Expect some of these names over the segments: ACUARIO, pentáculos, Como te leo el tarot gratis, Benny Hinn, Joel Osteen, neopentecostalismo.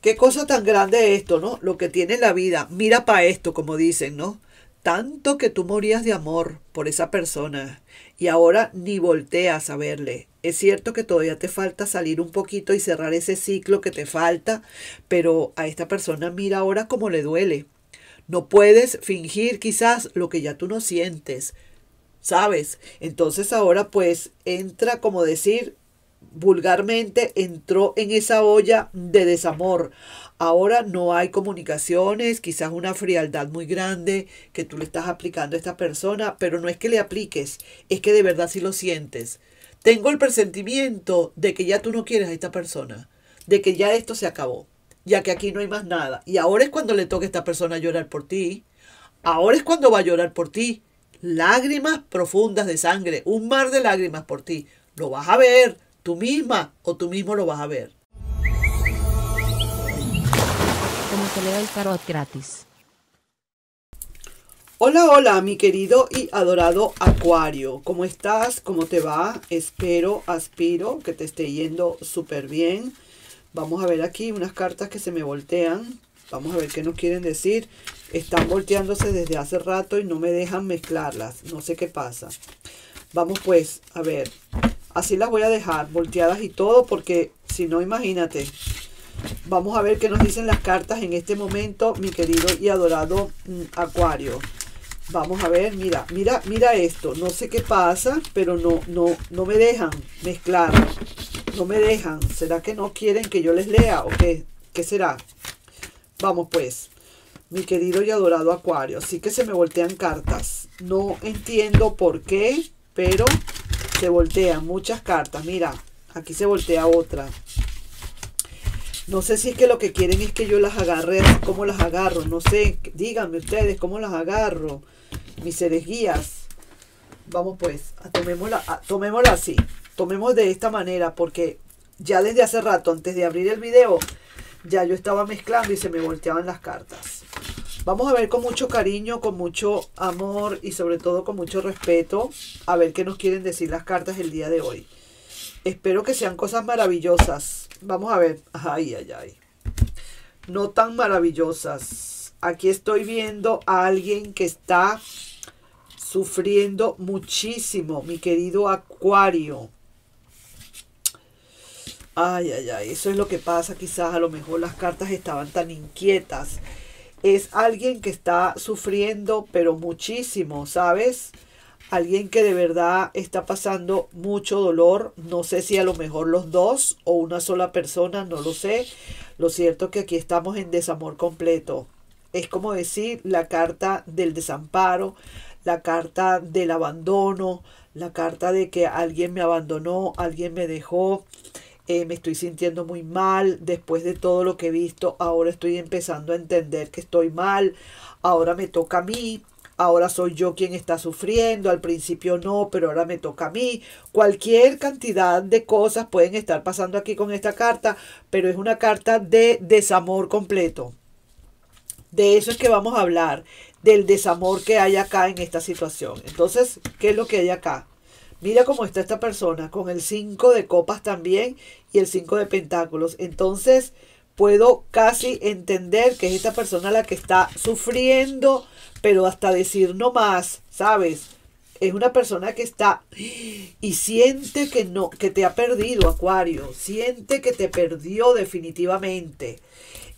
Qué cosa tan grande esto, ¿no? Lo que tiene la vida. Mira para esto, como dicen, ¿no? Tanto que tú morías de amor por esa persona y ahora ni volteas a verle. Es cierto que todavía te falta salir un poquito y cerrar ese ciclo que te falta, pero a esta persona mira ahora cómo le duele. No puedes fingir quizás lo que ya tú no sientes, ¿sabes? Entonces ahora pues entra, como decir, vulgarmente entró en esa olla de desamor. Ahora no hay comunicaciones, quizás una frialdad muy grande que tú le estás aplicando a esta persona, pero no es que le apliques, es que de verdad sí lo sientes. Tengo el presentimiento de que ya tú no quieres a esta persona, de que ya esto se acabó, ya que aquí no hay más nada. Y ahora es cuando le toca a esta persona llorar por ti, ahora es cuando va a llorar por ti. Lágrimas profundas de sangre, un mar de lágrimas por ti. Lo vas a ver. Tú misma o tú mismo lo vas a ver. Como te leo el tarot gratis. Hola, hola, mi querido y adorado Acuario. ¿Cómo estás? ¿Cómo te va? Espero, aspiro que te esté yendo súper bien. Vamos a ver aquí unas cartas que se me voltean. Vamos a ver qué nos quieren decir. Están volteándose desde hace rato y no me dejan mezclarlas. No sé qué pasa. Vamos pues, a ver. Así las voy a dejar, volteadas y todo, porque si no, imagínate. Vamos a ver qué nos dicen las cartas en este momento, mi querido y adorado Acuario. Vamos a ver, mira esto. No sé qué pasa, pero no me dejan mezclar. No me dejan. ¿Será que no quieren que yo les lea o qué? ¿Qué será? Vamos pues, mi querido y adorado Acuario. Sí que se me voltean cartas. No entiendo por qué, pero... se voltean muchas cartas. Mira, aquí se voltea otra. No sé si es que lo que quieren es que yo las agarre. ¿Cómo las agarro? No sé. Díganme ustedes cómo las agarro. Mis seres guías. Vamos pues. Tomémosla así. Tomemos de esta manera. Porque ya desde hace rato, antes de abrir el video, ya yo estaba mezclando y se me volteaban las cartas. Vamos a ver con mucho cariño, con mucho amor y sobre todo con mucho respeto a ver qué nos quieren decir las cartas el día de hoy. Espero que sean cosas maravillosas. Vamos a ver. Ay, ay, ay. No tan maravillosas. Aquí estoy viendo a alguien que está sufriendo muchísimo, mi querido Acuario. Ay, ay, ay. Eso es lo que pasa. Quizás a lo mejor las cartas estaban tan inquietas. Es alguien que está sufriendo, pero muchísimo, ¿sabes? Alguien que de verdad está pasando mucho dolor. No sé si a lo mejor los dos o una sola persona, no lo sé. Lo cierto es que aquí estamos en desamor completo. Es como decir la carta del desamparo, la carta del abandono, la carta de que alguien me abandonó, alguien me dejó. Me estoy sintiendo muy mal después de todo lo que he visto. Ahora estoy empezando a entender que estoy mal. Ahora me toca a mí. Ahora soy yo quien está sufriendo. Al principio no, pero ahora me toca a mí. Cualquier cantidad de cosas pueden estar pasando aquí con esta carta, pero es una carta de desamor completo. De eso es que vamos a hablar, del desamor que hay acá en esta situación. Entonces, ¿qué es lo que hay acá? Mira cómo está esta persona, con el 5 de copas también y el 5 de pentáculos. Entonces, puedo casi entender que es esta persona la que está sufriendo, pero hasta decir no más, ¿sabes? Es una persona que está y siente que no, que te ha perdido, Acuario. Siente que te perdió definitivamente.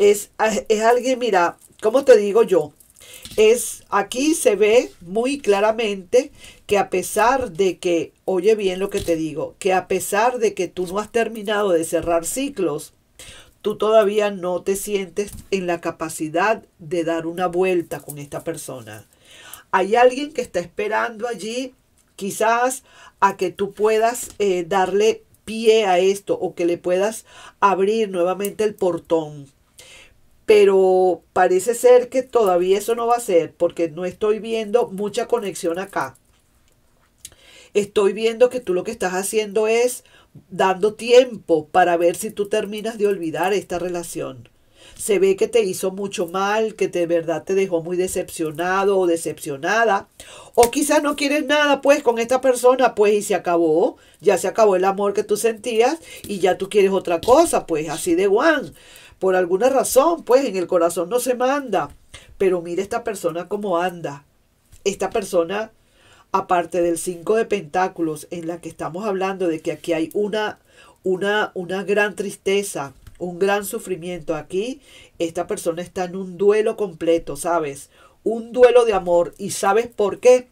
Es alguien, mira, ¿cómo te digo yo? Aquí se ve muy claramente que a pesar de que, oye bien lo que te digo, que a pesar de que tú no has terminado de cerrar ciclos, tú todavía no te sientes en la capacidad de dar una vuelta con esta persona. Hay alguien que está esperando allí quizás a que tú puedas darle pie a esto o que le puedas abrir nuevamente el portón. Pero parece ser que todavía eso no va a ser porque no estoy viendo mucha conexión acá. Estoy viendo que tú lo que estás haciendo es dando tiempo para ver si tú terminas de olvidar esta relación. Se ve que te hizo mucho mal, que de verdad te dejó muy decepcionado o decepcionada. O quizás no quieres nada pues con esta persona, pues, y se acabó. Ya se acabó el amor que tú sentías y ya tú quieres otra cosa, pues, así de one. Por alguna razón, pues, en el corazón no se manda. Pero mira esta persona cómo anda. Esta persona, aparte del 5 de pentáculos, en la que estamos hablando de que aquí hay una gran tristeza, un gran sufrimiento aquí, esta persona está en un duelo completo, ¿sabes? Un duelo de amor. ¿Y sabes por qué?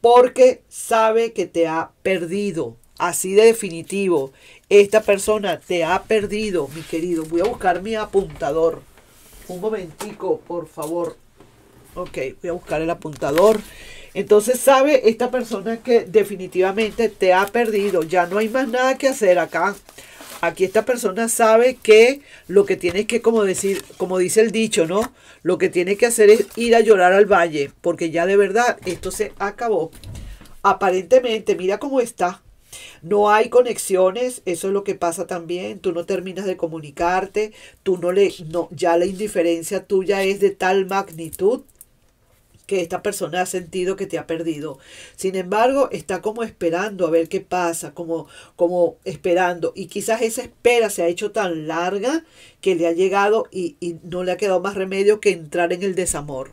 Porque sabe que te ha perdido. Así de definitivo. Esta persona te ha perdido, mi querido. Voy a buscar mi apuntador. Un momentico, por favor. Ok, voy a buscar el apuntador. Entonces, sabe esta persona que definitivamente te ha perdido. Ya no hay más nada que hacer acá. Aquí esta persona sabe que lo que tienes que, como dice el dicho, ¿no? Lo que tiene que hacer es ir a llorar al valle. Porque ya de verdad esto se acabó. Aparentemente, mira cómo está. No hay conexiones, eso es lo que pasa también. Tú no terminas de comunicarte, tú ya la indiferencia tuya es de tal magnitud que esta persona ha sentido que te ha perdido. Sin embargo, está como esperando a ver qué pasa, como esperando. Y quizás esa espera se ha hecho tan larga que le ha llegado y no le ha quedado más remedio que entrar en el desamor.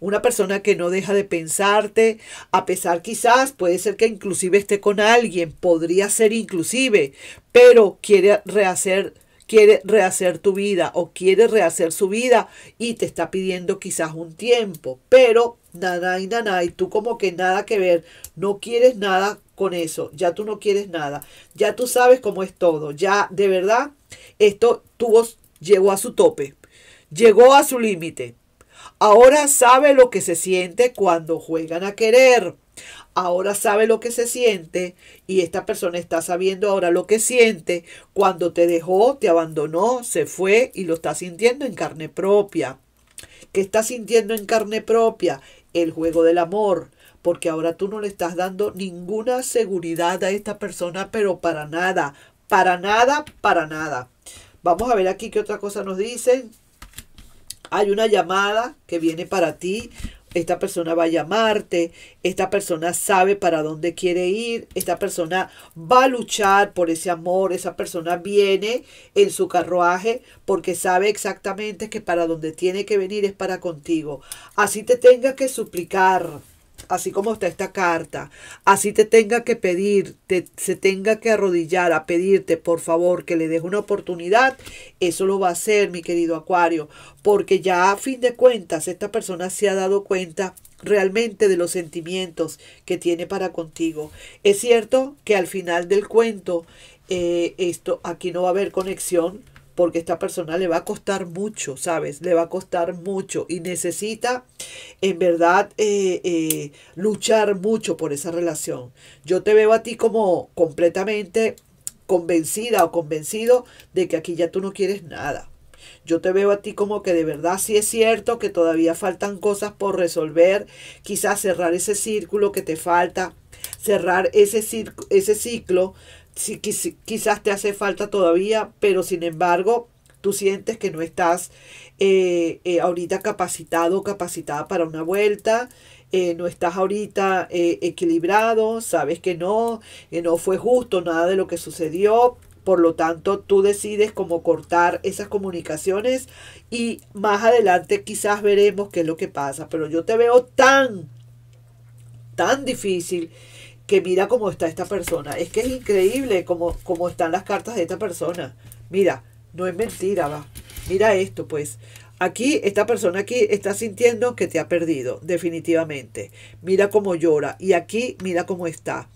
Una persona que no deja de pensarte, a pesar quizás, puede ser que inclusive esté con alguien, podría ser inclusive, pero quiere rehacer tu vida o quiere rehacer su vida y te está pidiendo quizás un tiempo, pero y tú como que nada que ver, no quieres nada con eso, ya tú no quieres nada, ya tú sabes cómo es todo, ya de verdad esto llegó a su tope, llegó a su límite. Ahora sabe lo que se siente cuando juegan a querer. Ahora sabe lo que se siente y esta persona está sabiendo ahora lo que siente cuando te dejó, te abandonó, se fue y lo está sintiendo en carne propia. ¿Qué está sintiendo en carne propia? El juego del amor. Porque ahora tú no le estás dando ninguna seguridad a esta persona, pero para nada, para nada, para nada. Vamos a ver aquí qué otra cosa nos dicen. Hay una llamada que viene para ti, esta persona va a llamarte, esta persona sabe para dónde quiere ir, esta persona va a luchar por ese amor, esa persona viene en su carruaje porque sabe exactamente que para donde tiene que venir es para contigo. Así te tenga que suplicar, así como está esta carta, así te tenga que pedir, se tenga que arrodillar a pedirte, por favor, que le des una oportunidad, eso lo va a hacer, mi querido Acuario, porque ya a fin de cuentas esta persona se ha dado cuenta realmente de los sentimientos que tiene para contigo. Es cierto que al final del cuento, aquí no va a haber conexión, porque a esta persona le va a costar mucho, ¿sabes? Le va a costar mucho y necesita, en verdad, luchar mucho por esa relación. Yo te veo a ti como completamente convencida o convencido de que aquí ya tú no quieres nada. Yo te veo a ti como que de verdad sí es cierto que todavía faltan cosas por resolver, quizás cerrar ese círculo que te falta, cerrar ese ciclo. Sí, quizás te hace falta todavía, pero sin embargo, tú sientes que no estás ahorita capacitado o capacitada para una vuelta, no estás ahorita equilibrado, sabes que no fue justo nada de lo que sucedió, por lo tanto, tú decides cómo cortar esas comunicaciones y más adelante quizás veremos qué es lo que pasa, pero yo te veo tan difícil que mira cómo está esta persona. Es que es increíble cómo están las cartas de esta persona. Mira, no es mentira, va. Mira esto, pues. Aquí, esta persona aquí está sintiendo que te ha perdido, definitivamente. Mira cómo llora. Y aquí, mira cómo está.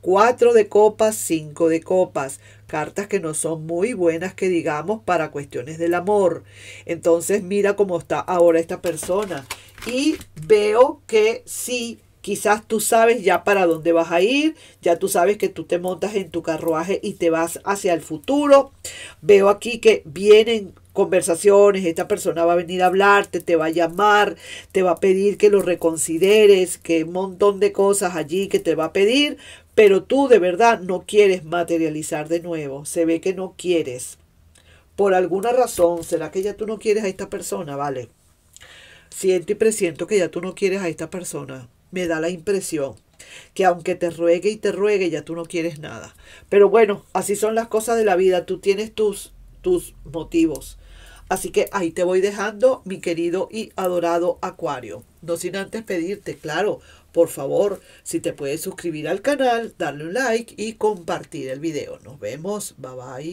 4 de copas, 5 de copas. Cartas que no son muy buenas, que digamos, para cuestiones del amor. Entonces, mira cómo está ahora esta persona. Y veo que sí. Quizás tú sabes ya para dónde vas a ir, ya tú sabes que tú te montas en tu carruaje y te vas hacia el futuro. Veo aquí que vienen conversaciones, esta persona va a venir a hablarte, te va a llamar, te va a pedir que lo reconsideres, que un montón de cosas allí que te va a pedir, pero tú de verdad no quieres materializar de nuevo, se ve que no quieres. por alguna razón, ¿será que ya tú no quieres a esta persona? Vale, siento y presiento que ya tú no quieres a esta persona. Me da la impresión que aunque te ruegue y te ruegue, ya tú no quieres nada. Pero bueno, así son las cosas de la vida. Tú tienes tus motivos. Así que ahí te voy dejando, mi querido y adorado Acuario. No sin antes pedirte, claro, por favor, si te puedes suscribir al canal, darle un like y compartir el video. Nos vemos. Bye, bye.